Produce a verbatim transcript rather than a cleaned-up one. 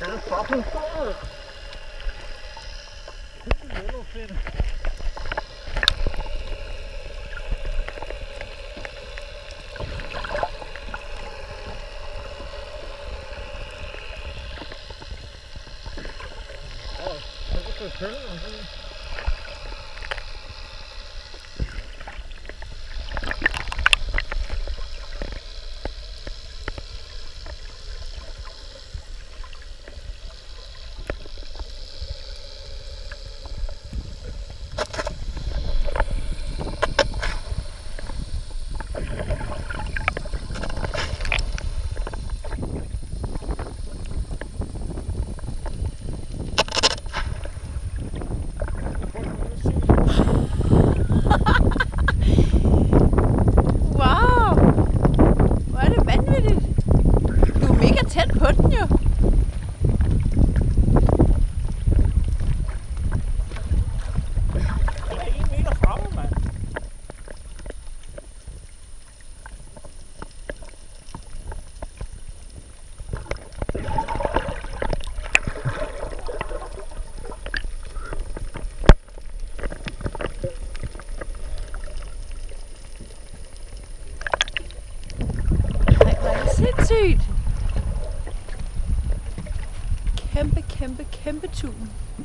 instead of stopping forward. This is a little fin. Oh, look at the turn on here. Kæmpe, kæmpe, kæmpe tun.